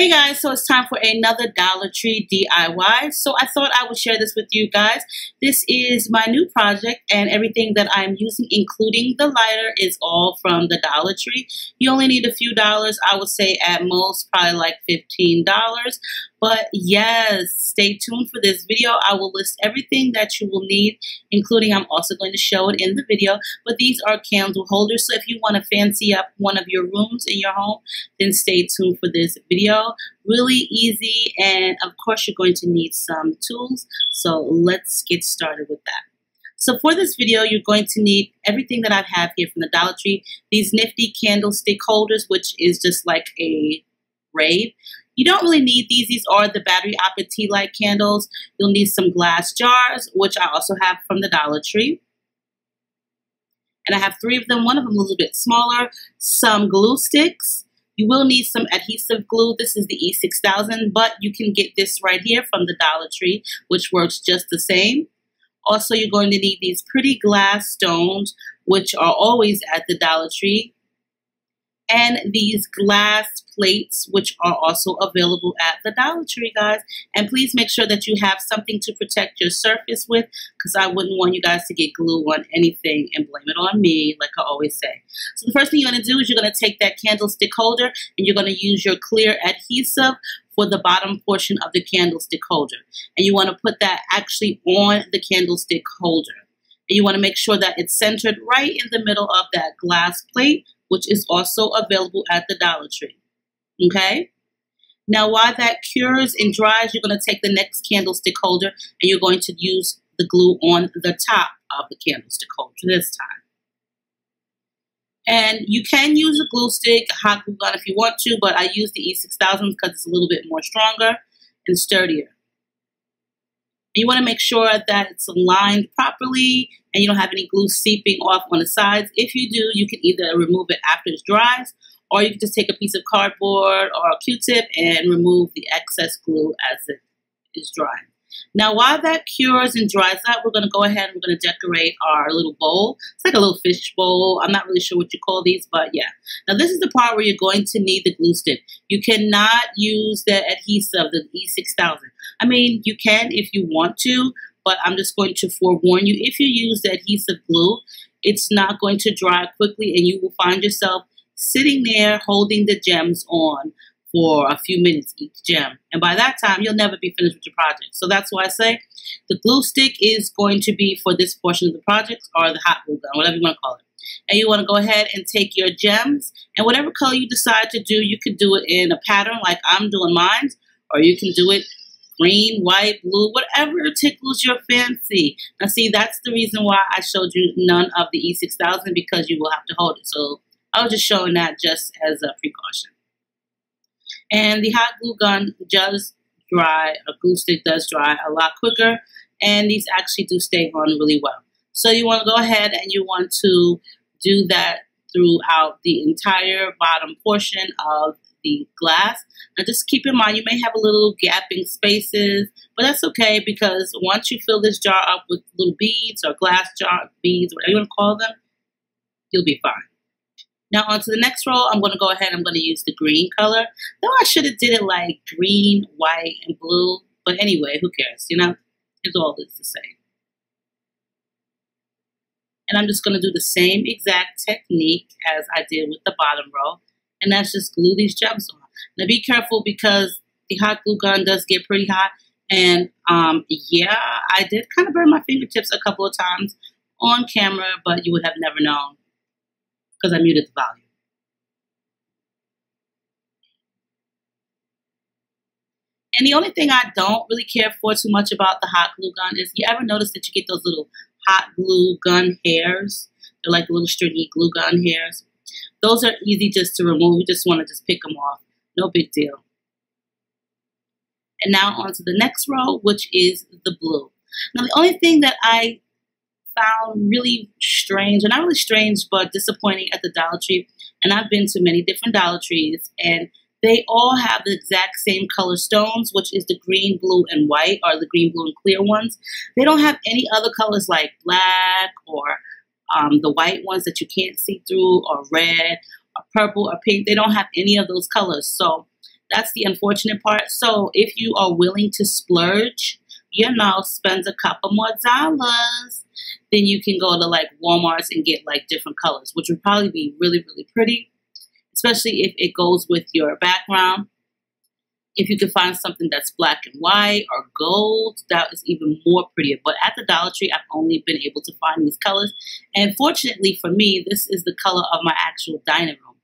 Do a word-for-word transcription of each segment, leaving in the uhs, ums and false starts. Hey guys, so it's time for another Dollar Tree D I Y. So I thought I would share this with you guys. This is my new project and everything that I'm using, including the lighter, is all from the Dollar Tree. You only need a few dollars, I would say at most, probably like fifteen dollars. But yes, stay tuned for this video. I will list everything that you will need, including I'm also going to show it in the video. But these are candle holders, so if you want to fancy up one of your rooms in your home, then stay tuned for this video. Really easy, and of course you're going to need some tools, so let's get started with that. So for this video, you're going to need everything that I have here from the Dollar Tree. These nifty candlestick holders, which is just like a braid. You don't really need these. These are the battery-operated tea light candles. You'll need some glass jars, which I also have from the Dollar Tree. And I have three of them. One of them a little bit smaller. Some glue sticks. You will need some adhesive glue. This is the E six thousand, but you can get this right here from the Dollar Tree, which works just the same. Also, you're going to need these pretty glass stones, which are always at the Dollar Tree. And these glass plates, which are also available at the Dollar Tree, guys. And please make sure that you have something to protect your surface with, because I wouldn't want you guys to get glue on anything and blame it on me, like I always say. So the first thing you're going to do is you're going to take that candlestick holder and you're going to use your clear adhesive for the bottom portion of the candlestick holder. And you want to put that actually on the candlestick holder. And you want to make sure that it's centered right in the middle of that glass plate, which is also available at the Dollar Tree, okay? Now, while that cures and dries, you're gonna take the next candlestick holder and you're going to use the glue on the top of the candlestick holder this time. And you can use a glue stick, hot glue gun if you want to, but I use the E six thousand because it's a little bit more stronger and sturdier. You want to make sure that it's aligned properly and you don't have any glue seeping off on the sides. If you do, you can either remove it after it dries, or you can just take a piece of cardboard or a Q-tip and remove the excess glue as it is drying. Now, while that cures and dries out, we're going to go ahead and we're going to decorate our little bowl. It's like a little fish bowl. I'm not really sure what you call these, but yeah. Now, this is the part where you're going to need the glue stick. You cannot use the adhesive, the E six thousand. I mean, you can if you want to, but I'm just going to forewarn you. If you use the adhesive glue, it's not going to dry quickly, and you will find yourself sitting there holding the gems on for a few minutes each gem. And by that time, you'll never be finished with your project. So that's why I say the glue stick is going to be for this portion of the project, or the hot glue gun, whatever you want to call it. And you want to go ahead and take your gems, and whatever color you decide to do, you could do it in a pattern like I'm doing mine, or you can do it green, white, blue, whatever tickles your fancy. Now see, that's the reason why I showed you none of the E six thousand, because you will have to hold it. So I was just showing that just as a precaution. And the hot glue gun does dry, a glue stick does dry a lot quicker, and these actually do stay on really well. So you want to go ahead and you want to do that throughout the entire bottom portion of the glass. Now just keep in mind you may have a little gapping spaces, but that's okay, because once you fill this jar up with little beads or glass jar beads, whatever you want to call them, you'll be fine. Now onto the next roll, I'm going to go ahead and I'm going to use the green color. Though I should have did it like green, white, and blue. But anyway, who cares, you know? It's all the same. And I'm just going to do the same exact technique as I did with the bottom roll. And that's just glue these gems on. Now be careful, because the hot glue gun does get pretty hot. And um, yeah, I did kind of burn my fingertips a couple of times on camera, but you would have never known, because I muted the volume. And the only thing I don't really care for too much about the hot glue gun is, you ever notice that you get those little hot glue gun hairs? They're like little stringy glue gun hairs. Those are easy just to remove. You just want to just pick them off. No big deal. And now on to the next row, which is the blue. Now the only thing that I found really strange, and not really strange, but disappointing at the Dollar Tree, and I've been to many different Dollar Trees, and they all have the exact same color stones, which is the green, blue, and white, or the green, blue, and clear ones. They don't have any other colors like black, or um, the white ones that you can't see through, or red, or purple, or pink. They don't have any of those colors, so That's the unfortunate part. So if you are willing to splurge, you know, spend a couple more dollars, then you can go to like Walmart's and get like different colors, which would probably be really, really pretty, especially if it goes with your background. If you can find something that's black and white or gold, that is even more prettier. But at the Dollar Tree, I've only been able to find these colors. And fortunately for me, this is the color of my actual dining room.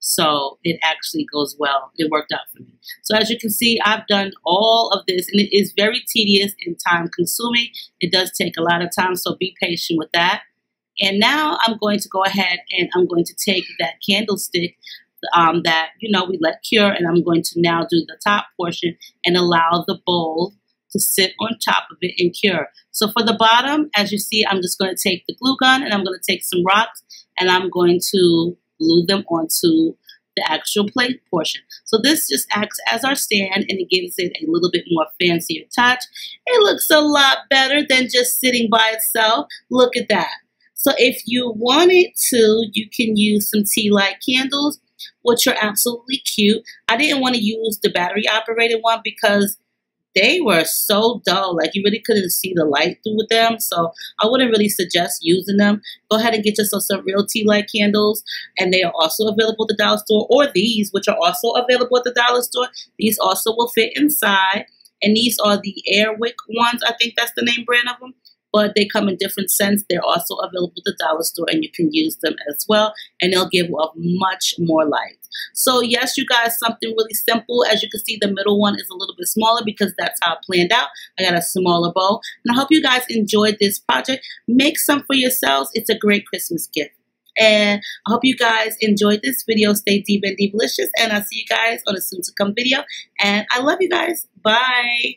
So it actually goes well. It worked out for me. So as you can see, I've done all of this, and it is very tedious and time consuming. It does take a lot of time, so be patient with that. And now I'm going to go ahead and I'm going to take that candlestick um, that, you know, we let cure, and I'm going to now do the top portion and allow the bowl to sit on top of it and cure. So for the bottom, as you see, I'm just going to take the glue gun and I'm going to take some rocks and I'm going to glue them onto the actual plate portion. So this just acts as our stand, and it gives it a little bit more fancier touch. It looks a lot better than just sitting by itself. Look at that. So if you wanted to, you can use some tea light candles, which are absolutely cute. I didn't want to use the battery operated one because they were so dull, like you really couldn't see the light through them, so I wouldn't really suggest using them. Go ahead and get yourself some real tea light candles, and they are also available at the dollar store, or these, which are also available at the dollar store. These also will fit inside, and these are the Airwick ones. I think that's the name brand of them, but they come in different scents. They're also available at the dollar store, and you can use them as well, and they'll give off much more light. So yes, you guys, something really simple. As you can see, the middle one is a little bit smaller because that's how I planned out. I got a smaller bowl. And I hope you guys enjoyed this project. Make some for yourselves. It's a great Christmas gift. And I hope you guys enjoyed this video. Stay deep and delicious, and I'll see you guys on a soon-to-come video. And I love you guys. Bye.